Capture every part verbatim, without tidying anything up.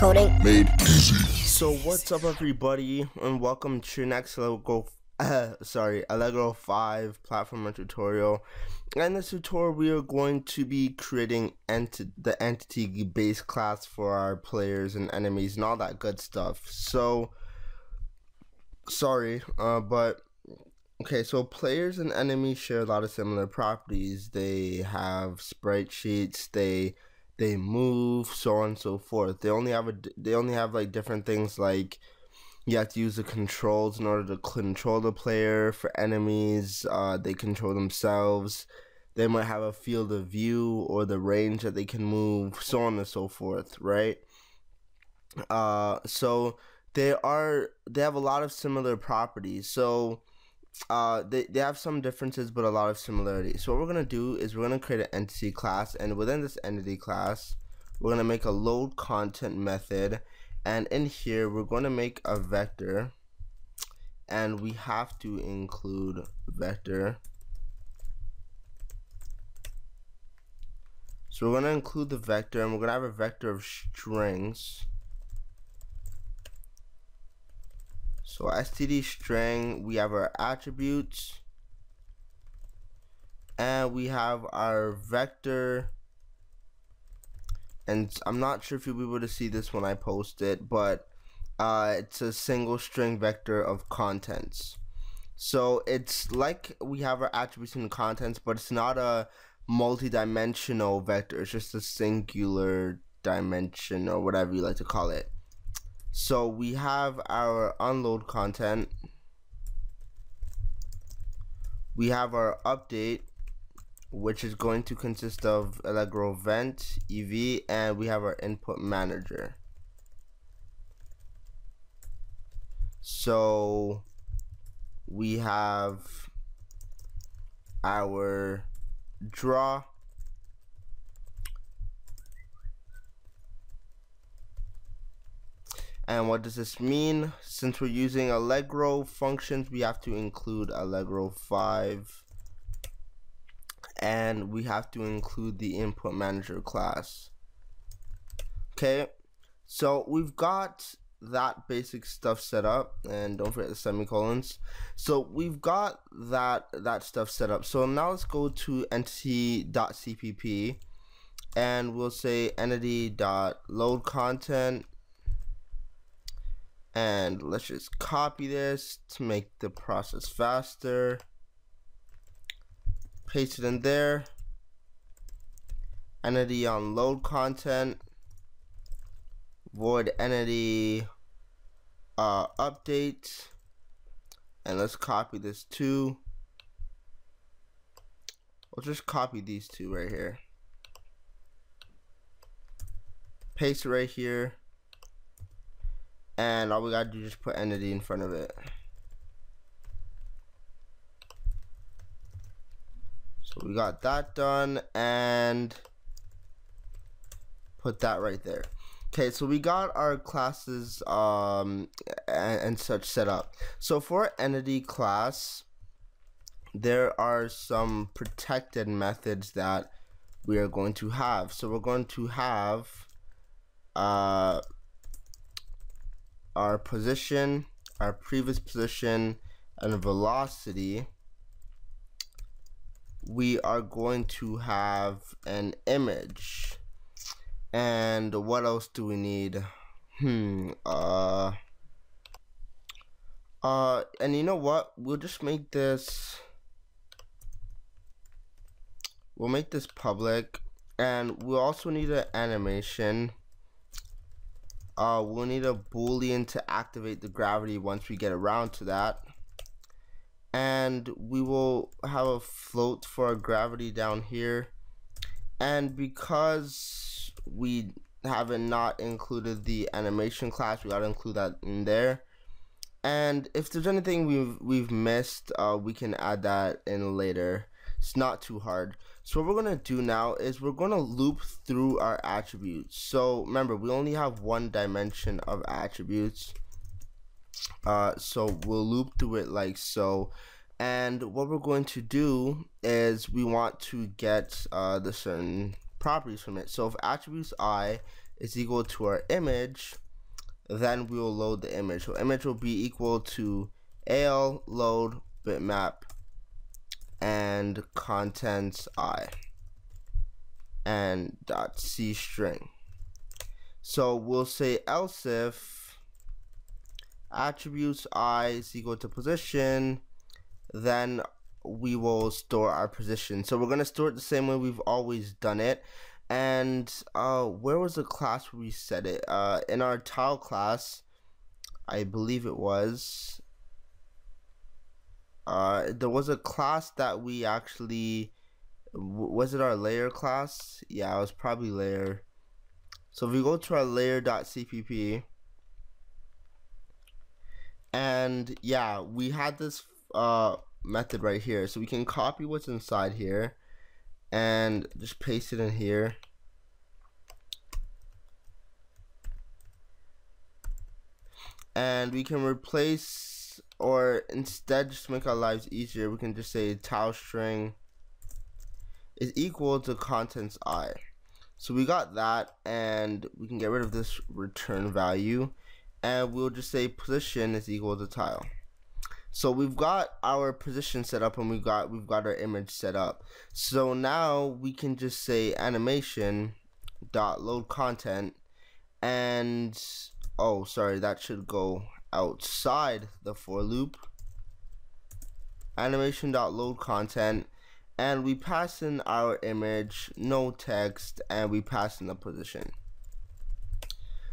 Coding made easy. So what's up everybody and welcome to your next Allegro, uh, sorry, Allegro five platformer tutorial. In this tutorial we are going to be creating enti the entity base class for our players and enemies and all that good stuff. So sorry, uh, but okay, so players and enemies share a lot of similar properties. They have sprite sheets, they they move, so on and so forth. They only have a, they only have like different things, like you have to use the controls in order to control the player. For enemies, uh, they control themselves. They might have a field of view or the range that they can move, so on and so forth, right? Uh, so they are they have a lot of similar properties. So uh they, they have some differences but a lot of similarities. So what we're going to do is we're going to create an entity class, and within this entity class we're going to make a load content method, and in here we're going to make a vector, and we have to include vector. So we're going to include the vector, and we're going to have a vector of strings. So std string, we have our attributes, and we have our vector. And I'm not sure if you'll be able to see this when I post it, but uh, it's a single string vector of contents. So it's like we have our attributes and contents, but it's not a multi-dimensional vector. It's just a singular dimension, or whatever you like to call it. So we have our unload content, we have our update, which is going to consist of Allegro event, E V, and we have our input manager. So we have our draw, and what does this mean? Since we're using Allegro functions, we have to include Allegro five, and we have to include the input manager class. Okay, so we've got that basic stuff set up, and don't forget the semicolons. So we've got that that stuff set up. So now let's go to entity.cpp, and we'll say entity.loadContent. And let's just copy this to make the process faster, paste it in there, entity on load content, void entity uh, update, and let's copy this too. We'll just copy these two right here, paste it right here, and all we gotta do is just put entity in front of it. So we got that done, and put that right there. Okay, so we got our classes um, and, and such set up. So for entity class, there are some protected methods that we are going to have. So we're going to have uh, our position, our previous position, and velocity. We are going to have an image, and what else do we need? Hmm. Uh. Uh. And you know what? We'll just make this. We'll make this public, and we'll also need an animation. Uh, we'll need a boolean to activate the gravity once we get around to that, and we will have a float for our gravity down here. And because we haven't not included the animation class, we gotta include that in there. And if there's anything we've we've missed, uh, we can add that in later. It's not too hard. So what we're gonna do now is we're gonna loop through our attributes. So remember, we only have one dimension of attributes. Uh, so we'll loop through it like so. And what we're going to do is we want to get uh, the certain properties from it. So if attributes I is equal to our image, then we will load the image. So image will be equal to A L load bitmap and contents I and dot C string. So we'll say else if attributes I is equal to position, then we will store our position. So we're going to store it the same way we've always done it. And uh, where was the class where we set it? Uh, in our tile class, I believe it was. Uh, there was a class that we actually, was it our layer class? Yeah, it was probably layer. So if we go to our layer.cpp, and yeah, we had this uh, method right here. So we can copy what's inside here and just paste it in here. And we can replace, or instead, just to make our lives easier, we can just say tile string is equal to contents I. So we got that, and we can get rid of this return value, and we'll just say position is equal to tile. So we've got our position set up, and we've got we've got our image set up. So now we can just say animation dot load content, and oh sorry, that should go outside the for loop. Animation dot load content, and we pass in our image, no text, and we pass in the position.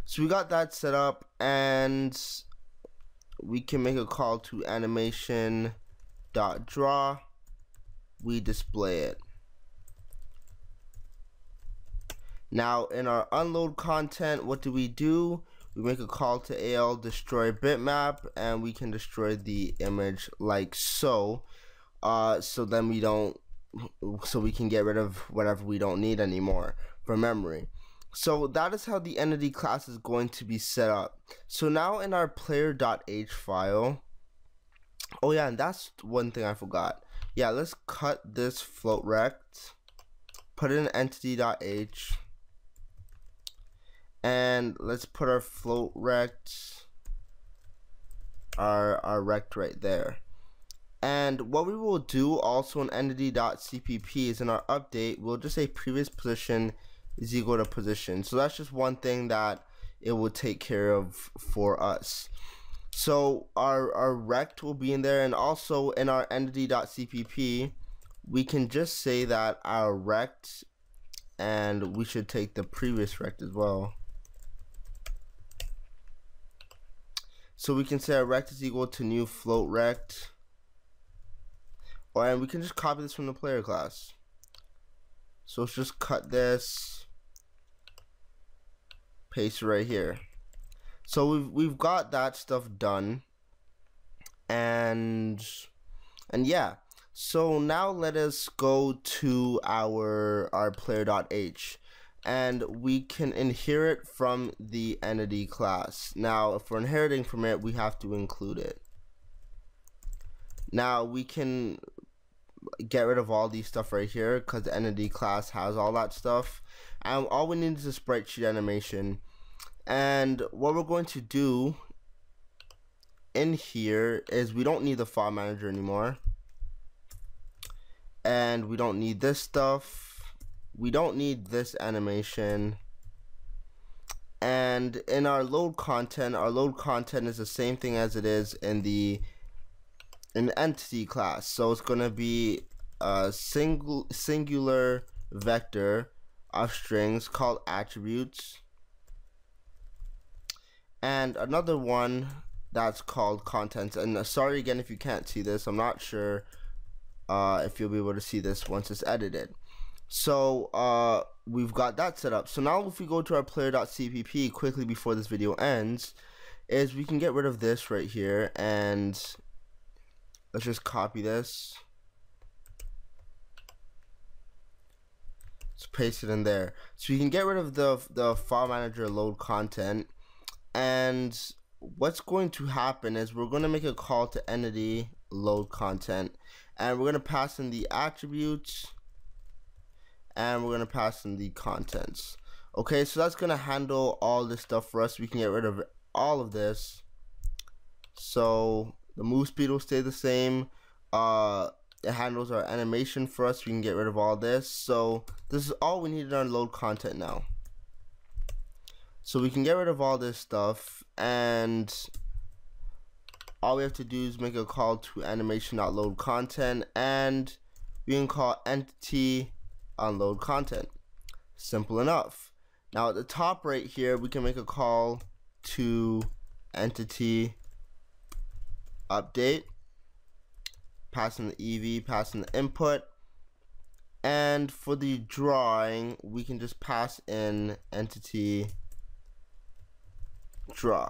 So we got that set up, and we can make a call to animation dot draw. We display it. Now in our unload content, what do we do? We make a call to A L destroy bitmap, and we can destroy the image like so. Uh, so then we don't. So we can get rid of whatever we don't need anymore for memory. So that is how the entity class is going to be set up. So now in our player.h file, oh yeah, and that's one thing I forgot. Yeah, let's cut this float rect, put in entity.h, and let's put our float rect, our, our rect right there. And what we will do also in entity.cpp is in our update, we'll just say previous position is equal to position. So that's just one thing that it will take care of for us. So our, our rect will be in there, and also in our entity.cpp we can just say that our rect, and we should take the previous rect as well. So we can say our rect is equal to new float rect, or and we can just copy this from the player class. So let's just cut this, paste it right here. So we've we've got that stuff done, and and yeah. So now let us go to our our player.h, and we can inherit from the entity class. Now if we're inheriting from it, we have to include it. Now we can get rid of all these stuff right here because the entity class has all that stuff, and um, all we need is a spreadsheet animation. And what we're going to do in here is we don't need the file manager anymore, and we don't need this stuff, we don't need this animation. And in our load content, our load content is the same thing as it is in the an entity class. So it's going to be a single singular vector of strings called attributes, and another one that's called contents. And sorry again if you can't see this, I'm not sure uh, if you'll be able to see this once it's edited. So uh, we've got that set up. So now if we go to our player.cpp quickly before this video ends, is we can get rid of this right here, and let's just copy this. Let's paste it in there. So you can get rid of the, the file manager load content. And what's going to happen is we're going to make a call to entity load content, and we're going to pass in the attributes and we're going to pass in the contents. Okay, so that's going to handle all this stuff for us. We can get rid of all of this. So the move speed will stay the same. Uh, it handles our animation for us. We can get rid of all this. So this is all we need in our load content now. So we can get rid of all this stuff, and all we have to do is make a call to animation.loadContent, and we can call entity unload content. Simple enough. Now at the top right here, we can make a call to entity update, passing the E V, passing the input, and for the drawing, we can just pass in entity draw.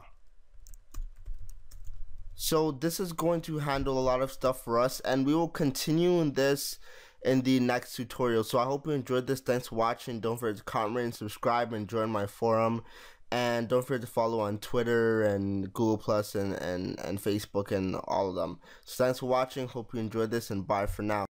So this is going to handle a lot of stuff for us, and we will continue in this in the next tutorial. So I hope you enjoyed this. Thanks for watching. Don't forget to comment and subscribe and join my forum, and don't forget to follow on Twitter and Google Plus and and and Facebook and all of them. So thanks for watching. Hope you enjoyed this, and bye for now.